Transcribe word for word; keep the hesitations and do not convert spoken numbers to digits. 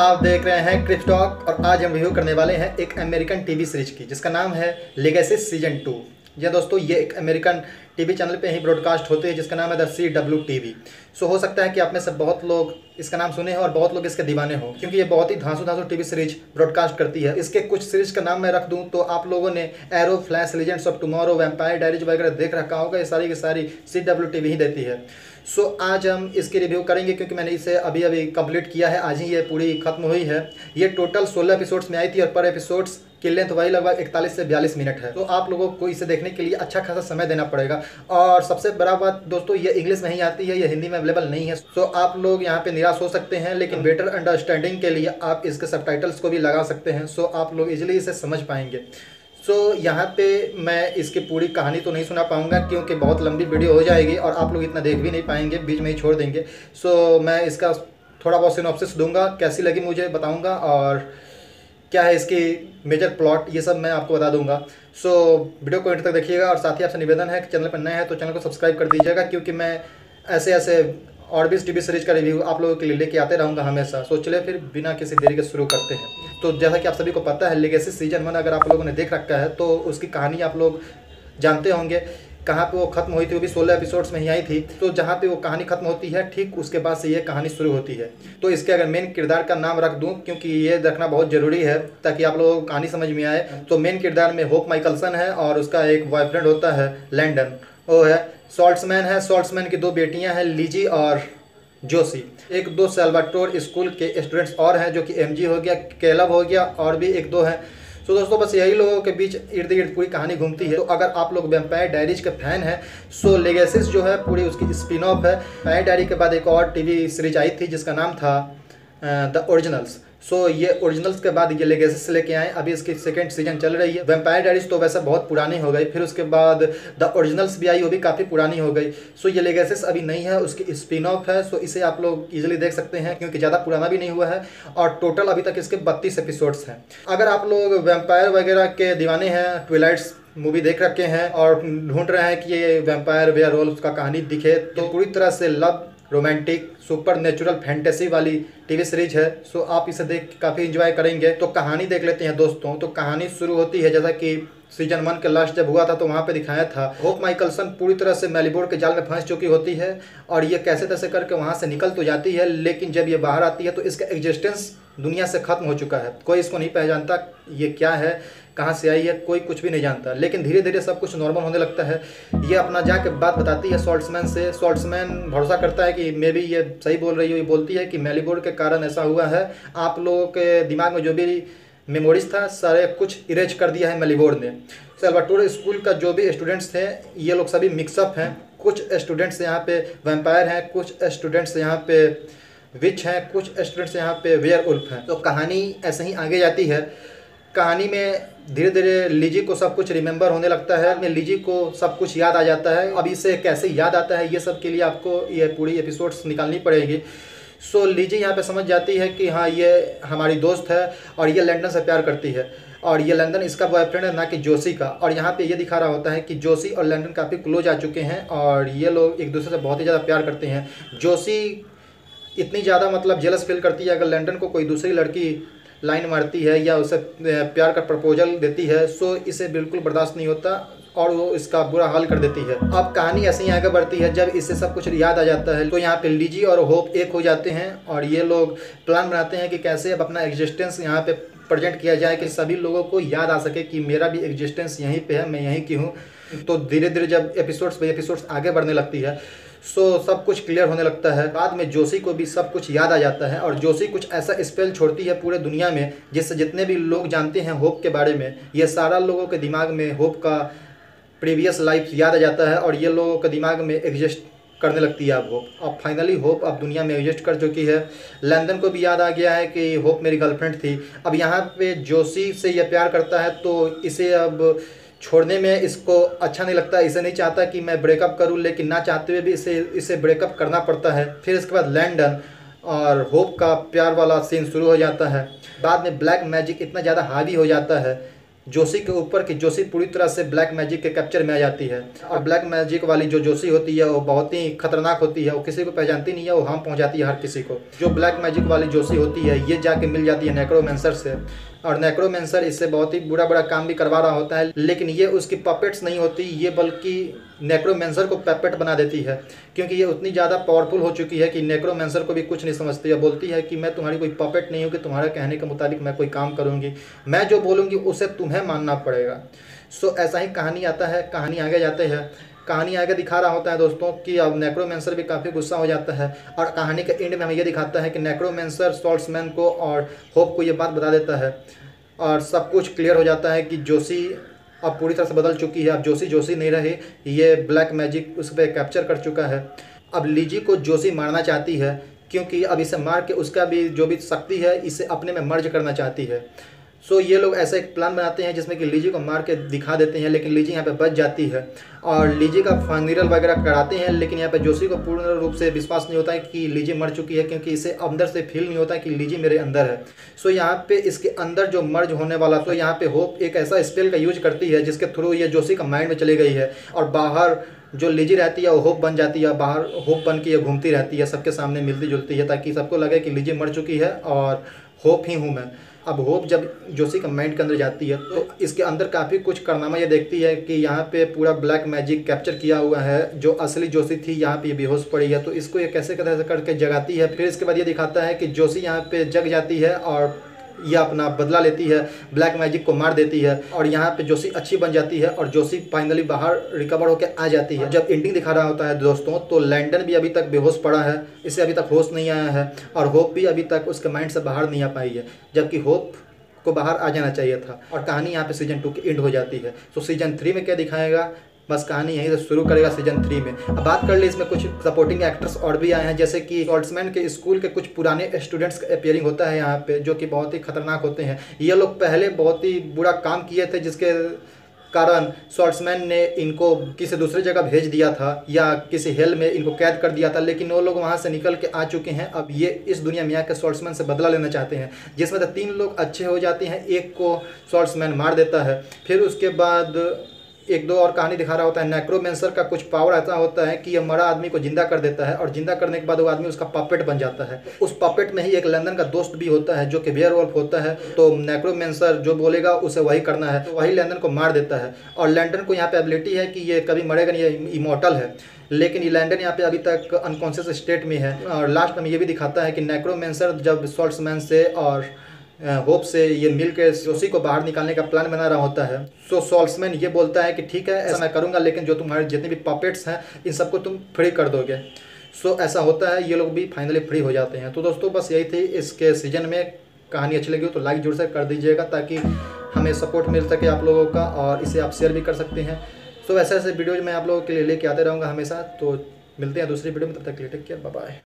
आप देख रहे हैं क्रिप टॉक और आज हम रिव्यू करने वाले हैं एक अमेरिकन टीवी सीरीज की जिसका नाम है लेगेसीज सीजन टू। या दोस्तों ये एक अमेरिकन टीवी चैनल पे ही ब्रॉडकास्ट होते हैं जिसका नाम है the C W T V. So हो सकता है कि आप में से बहुत लोग इसका नाम सुने हैं और बहुत लोग इसके दीवाने हो क्योंकि ये बहुत ही धांसू धांसू टीवी सीरीज ब्रॉडकास्ट करती है। इसके कुछ सीरीज का नाम मैं रख दूं तो आप लोगों ने Arrow, Flash, Legends of Tomorrow, Vampire Diaries वगैरह देख रखा होगा। ये सारी की सारी सी डब्ल्यू टी वी ही देती है। सो आज हम इसकी रिव्यू करेंगे क्योंकि मैंने इसे अभी अभी कंप्लीट किया है, आज ही ये पूरी खत्म हुई है। ये टोटल सोलह एपिसोड्स में आई थी और पर एपिसोड्स की लेंथ वही लगभग इकतालीस से बयालीस मिनट है। तो आप लोगों को इसे देखने के लिए अच्छा खासा समय देना पड़ेगा। और सबसे बड़ा बात दोस्तों ये इंग्लिश में ही आती है, ये हिंदी में अवेलेबल नहीं है। सो आप लोग यहाँ पे निराश हो सकते हैं लेकिन बेटर अंडरस्टैंडिंग के लिए आप इसके सबटाइटल्स को भी लगा सकते हैं। सो आप लोग इजीली इसे समझ पाएंगे। सो so, यहाँ पे मैं इसकी पूरी कहानी तो नहीं सुना पाऊँगा क्योंकि बहुत लंबी वीडियो हो जाएगी और आप लोग इतना देख भी नहीं पाएंगे, बीच में ही छोड़ देंगे। सो so, मैं इसका थोड़ा बहुत सिनॉप्सिस दूंगा, कैसी लगी मुझे बताऊँगा और क्या है इसकी मेजर प्लॉट, ये सब मैं आपको बता दूंगा। सो so, वीडियो को एंड तक देखिएगा। और साथ ही आपसे निवेदन है कि चैनल पर नए हैं तो चैनल को सब्सक्राइब कर दीजिएगा क्योंकि मैं ऐसे ऐसे और भी टीवी सीरीज का रिव्यू आप लोगों के लिए लेके आते रहूँगा हमेशा। सो चलिए फिर बिना किसी देरी के शुरू करते हैं। तो जैसा कि आप सभी को पता है लेगेसी सीजन वन अगर आप लोगों ने देख रखा है तो उसकी कहानी आप लोग जानते होंगे कहाँ पे वो खत्म हुई थी। वो भी सोलह एपिसोड्स में ही आई थी। तो जहाँ पे वो कहानी खत्म होती है ठीक उसके बाद से ये कहानी शुरू होती है। तो इसके अगर मेन किरदार का नाम रख दूँ क्योंकि ये रखना बहुत ज़रूरी है ताकि आप लोगों को कहानी समझ में आए। तो मेन किरदार में होप माइकलसन है और उसका एक बॉयफ्रेंड होता है लैंडन। वो है सॉल्ट्समैन है। सॉल्ट्समैन की दो बेटियां हैं लिजी और जोसी। एक दो सेल्वाटोर स्कूल के स्टूडेंट्स और हैं जो कि एमजी हो गया, केलब हो गया और भी एक दो हैं। सो दोस्तों बस यही लोगों के बीच इर्द गिर्द पूरी कहानी घूमती है। तो अगर आप लोग वैम्पायर डायरीज के फैन हैं सो लेगेसीज जो है पूरी उसकी स्पिन ऑफ है। वैम्पायर डायरी के बाद एक और टी वी सीरीज आई थी जिसका नाम था द ओरिजिनल्स। सो so, ये ओरिजिनल्स के बाद ये लेगेसीज लेके आए। अभी इसकी सेकंड सीजन चल रही है। वैम्पायर डायरीज तो वैसे बहुत पुरानी हो गई, फिर उसके बाद द ओरिजिनल्स भी आई, वो भी काफ़ी पुरानी हो गई। सो so, ये लेगेसीज अभी नहीं है, उसकी स्पिन ऑफ है। सो so, इसे आप लोग इजीली देख सकते हैं क्योंकि ज़्यादा पुराना भी नहीं हुआ है। और टोटल अभी तक इसके बत्तीस एपिसोड्स हैं। अगर आप लोग वैम्पायर वगैरह के दीवाने हैं, ट्विलाइट्स मूवी देख रखे हैं और ढूंढ रहे हैं कि ये वैम्पायर वेयर वुल्फ का कहानी दिखे तो पूरी तरह से love, romantic, super natural, fantasy वाली टीवी सीरीज है। सो आप इसे देख के काफ़ी इंजॉय करेंगे। तो कहानी देख लेते हैं दोस्तों। तो कहानी शुरू होती है जैसा कि सीजन वन के लास्ट जब हुआ था तो वहाँ पे दिखाया था। होप माइकलसन पूरी तरह से मैलीबोर्ड के जाल में फंस चुकी होती है और ये कैसे तैसे करके वहाँ से निकल तो जाती है लेकिन जब ये बाहर आती है तो इसका एग्जिस्टेंस दुनिया से ख़त्म हो चुका है। कोई इसको नहीं पहचानता ये क्या है, कहाँ से आई है, कोई कुछ भी नहीं जानता। लेकिन धीरे धीरे सब कुछ नॉर्मल होने लगता है। ये अपना जाके बात बताती है सॉल्ट्समैन से। सॉल्ट्समैन भरोसा करता है कि मे बी ये सही बोल रही हो। ये बोलती है कि मैलीबोर्ड के कारण ऐसा हुआ है, आप लोगों के दिमाग में जो भी मेमोरीज था सारे कुछ इरेज कर दिया है मैलीबोर्ड ने। सेल्वाटोर स्कूल का जो भी स्टूडेंट्स थे ये लोग सभी मिक्सअप हैं। कुछ स्टूडेंट्स यहाँ पे वैम्पायर हैं, कुछ स्टूडेंट्स यहाँ पे विच हैं, कुछ स्टूडेंट्स यहाँ पे वेयरवुल्फ हैं। तो कहानी ऐसे ही आगे जाती है। कहानी में धीरे धीरे लिजी को सब कुछ रिमेंबर होने लगता है, लिजी को सब कुछ याद आ जाता है। अब इसे कैसे याद आता है ये सब के लिए आपको ये पूरी एपिसोड्स निकालनी पड़ेगी। सो लिजी यहाँ पे समझ जाती है कि हाँ ये हमारी दोस्त है और ये लैंडन से प्यार करती है और ये लैंडन इसका बॉयफ्रेंड है ना कि जोसी का। और यहाँ पे ये दिखा रहा होता है कि जोसी और लैंडन काफ़ी क्लोज आ चुके हैं और ये लोग एक दूसरे से बहुत ही ज़्यादा प्यार करते हैं। जोसी इतनी ज़्यादा मतलब जेलस फील करती है अगर लैंडन को कोई दूसरी लड़की लाइन मारती है या उसे प्यार का प्रपोजल देती है। सो इसे बिल्कुल बर्दाश्त नहीं होता और वो इसका बुरा हाल कर देती है। अब कहानी ऐसे ही आगे बढ़ती है। जब इससे सब कुछ याद आ जाता है तो यहाँ पे लिजी और होप एक हो जाते हैं और ये लोग प्लान बनाते हैं कि कैसे अब अपना एग्जिस्टेंस यहाँ पे प्रेजेंट किया जाए कि सभी लोगों को याद आ सके कि मेरा भी एग्जिस्टेंस यहीं पे है, मैं यहीं की हूँ। तो धीरे धीरे जब एपिसोड्स पे एपिसोड्स आगे बढ़ने लगती है सो so, सब कुछ क्लियर होने लगता है। बाद में जोसी को भी सब कुछ याद आ जाता है और जोसी कुछ ऐसा स्पेल छोड़ती है पूरे दुनिया में जिससे जितने भी लोग जानते हैं होप के बारे में ये सारा लोगों के दिमाग में होप का प्रीवियस लाइफ याद आ जाता है और ये लोगों के दिमाग में एग्जिस्ट करने लगती है अब होप। अब फाइनली होप अब दुनिया में एग्जिस्ट कर चुकी है। लैंडन को भी याद आ गया है कि होप मेरी गर्लफ्रेंड थी। अब यहाँ पे जोसी से यह प्यार करता है तो इसे अब छोड़ने में इसको अच्छा नहीं लगता। इसे नहीं चाहता कि मैं ब्रेकअप करूं लेकिन ना चाहते हुए भी इसे इसे ब्रेकअप करना पड़ता है। फिर इसके बाद लैंडन और होप का प्यार वाला सीन शुरू हो जाता है। बाद में ब्लैक मैजिक इतना ज़्यादा हावी हो जाता है जोशी के ऊपर कि जोशी पूरी तरह से ब्लैक मैजिक के कैप्चर में आ जाती है। और ब्लैक मैजिक वाली जो जोशी होती है वो बहुत ही खतरनाक होती है, वो किसी को पहचानती नहीं है, वो हार्म पहुंचाती है हर किसी को। जो ब्लैक मैजिक वाली जोशी होती है ये जाके मिल जाती है नेक्रोमेंसर से, और नेक्रोमेंसर इससे बहुत ही बुरा बुरा काम भी करवा रहा होता है, लेकिन ये उसकी पपेट्स नहीं होती, ये बल्कि नेक्रोमेंसर को पपेट बना देती है, क्योंकि ये उतनी ज़्यादा पावरफुल हो चुकी है कि नेक्रोमेंसर को भी कुछ नहीं समझती है। बोलती है कि मैं तुम्हारी कोई पपेट नहीं हूँ कि तुम्हारे कहने के मुताबिक मैं कोई काम करूँगी, मैं जो बोलूँगी उसे तुम्हें मानना पड़ेगा। सो ऐसा ही कहानी आता है, कहानी आगे जाते हैं, कहानी आगे दिखा रहा होता है दोस्तों कि अब नेक्रोमेंसर भी काफ़ी गुस्सा हो जाता है, और कहानी के एंड में हमें यह दिखाता है कि नेक्रोमेंसर साल्ट्समैन को और होप को ये बात बता देता है, और सब कुछ क्लियर हो जाता है कि जोशी अब पूरी तरह से बदल चुकी है, अब जोशी जोशी नहीं रही, ये ब्लैक मैजिक उस पर कैप्चर कर चुका है। अब लिजी को जोशी मारना चाहती है, क्योंकि अब इसे मार के उसका भी जो भी शक्ति है इसे अपने में मर्ज करना चाहती है। सो so, ये लोग ऐसा एक प्लान बनाते हैं जिसमें कि लीजी को मार के दिखा देते हैं, लेकिन लीजी यहाँ पे बच जाती है और लीजी का फाइनल वगैरह कराते हैं, लेकिन यहाँ पे जोशी को पूर्ण रूप से विश्वास नहीं होता है कि लीजी मर चुकी है, क्योंकि इसे अंदर से फील नहीं होता कि लीजी मेरे अंदर है। सो so, यहाँ पे इसके अंदर जो मर्ज होने वाला, तो यहाँ पे होप एक ऐसा स्पेल का यूज करती है जिसके थ्रू ये जोशी का माइंड में चली गई है, और बाहर जो लीजी रहती है वो होप बन जाती है, बाहर होप बन के ये घूमती रहती है, सबके सामने मिलती जुलती है, ताकि सबको लगे कि लीजी मर चुकी है और होप ही हूँ मैं। अब होप जब जोशी का माइंड के अंदर जाती है तो इसके अंदर काफ़ी कुछ कारनामा ये देखती है कि यहाँ पे पूरा ब्लैक मैजिक कैप्चर किया हुआ है, जो असली जोशी थी यहाँ पे बेहोश पड़ी है, तो इसको ये कैसे कैसे करके जगाती है। फिर इसके बाद ये दिखाता है कि जोशी यहाँ पे जग जाती है और यह अपना बदला लेती है, ब्लैक मैजिक को मार देती है, और यहाँ पे जोशी अच्छी बन जाती है और जोशी फाइनली बाहर रिकवर होकर आ जाती है। जब एंडिंग दिखा रहा होता है दोस्तों तो लैंडन भी अभी तक बेहोश पड़ा है, इसे अभी तक होश नहीं आया है, और होप भी अभी तक उसके माइंड से बाहर नहीं आ पाई है, जबकि होप को बाहर आ जाना चाहिए था। और कहानी यहाँ पर सीजन टू की एंड हो जाती है। तो सीजन थ्री में क्या दिखाएगा, बस कहानी यहीं से शुरू करेगा सीजन थ्री में। अब बात कर ले, इसमें कुछ सपोर्टिंग एक्टर्स और भी आए हैं, जैसे कि साल्ट्समैन के स्कूल के कुछ पुराने स्टूडेंट्स का अपीयरिंग होता है यहाँ पे, जो कि बहुत ही खतरनाक होते हैं। ये लोग पहले बहुत ही बुरा काम किए थे, जिसके कारण साल्ट्समैन ने इनको किसी दूसरी जगह भेज दिया था या किसी हेल में इनको कैद कर दिया था, लेकिन वो लोग वहाँ से निकल के आ चुके हैं। अब ये इस दुनिया में आकर साल्ट्समैन से बदला लेना चाहते हैं, जिसमें तीन लोग अच्छे हो जाते हैं, एक को साल्ट्समैन मार देता है। फिर उसके बाद एक दो और कहानी दिखा रहा होता है, नेक्रोमेंसर का कुछ पावर ऐसा होता है कि यह मरा आदमी को जिंदा कर देता है, और जिंदा करने के बाद वो आदमी उसका पपेट बन जाता है। उस पपेट में ही एक लंदन का दोस्त भी होता है जो कि वेयरवुल्फ होता है, तो नेक्रोमेंसर जो बोलेगा उसे वही करना है, तो वही लंदन को मार देता है। और लंदन को यहाँ पे एबिलिटी है कि ये कभी मरेगा नहीं, ये इमॉर्टल है, लेकिन ये लैंडन यहाँ पे अभी तक अनकॉन्शियस स्टेट में है। और लास्ट में ये भी दिखाता है कि नेक्रोमेंसर जब साल्ट्समैन से और होप से ये मिलकर जोशी को बाहर निकालने का प्लान बना रहा होता है, सो साल्ट्समैन ये बोलता है कि ठीक है ऐसा मैं करूँगा, लेकिन जो तुम्हारे जितने भी पपेट्स हैं इन सबको तुम फ्री कर दोगे। सो ऐसा होता है, ये लोग भी फाइनली फ्री हो जाते हैं। तो दोस्तों बस यही थी इसके सीजन में। कहानी अच्छी लगी हो तो लाइक जरूर से कर दीजिएगा, ताकि हमें सपोर्ट मिल सके आप लोगों का, और इसे आप शेयर भी कर सकते हैं। सो ऐसे ऐसे वीडियोज मैं आप लोगों के लिए लेके आते रहूँगा हमेशा। तो मिलते हैं दूसरी वीडियो में, तब तक के लिए टेक केयर, बाय बाय।